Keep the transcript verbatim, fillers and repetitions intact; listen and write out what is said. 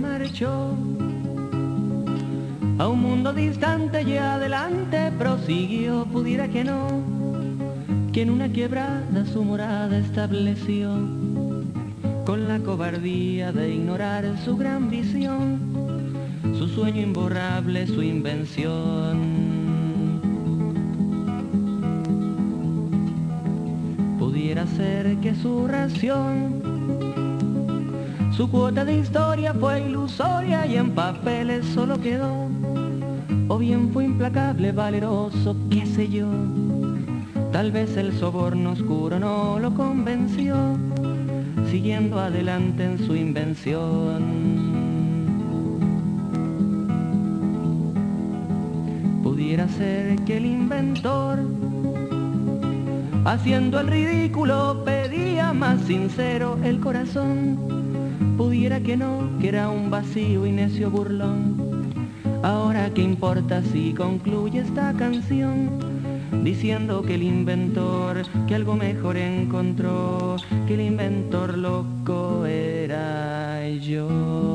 marchó a un mundo distante y adelante prosiguió, pudiera que no, que en una quebrada su morada estableció, con la cobardía de ignorar su gran visión, su sueño imborrable, su invención. Pudiera ser que su ración, su cuota de historia fue ilusoria y en papeles solo quedó, o bien fue implacable, valeroso, qué sé yo. Tal vez el soborno oscuro no lo convenció, siguiendo adelante en su invención. Pudiera ser que el inventor, haciendo el ridículo, pedía más sincero el corazón. Pudiera que no, que era un vacío y necio burlón. Ahora qué importa si concluye esta canción, diciendo que el inventor, que algo mejor encontró, que el inventor loco era yo.